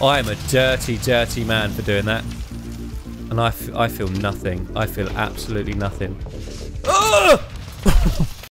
I'm a dirty, dirty man for doing that. And I feel nothing. I feel absolutely nothing. Ugh!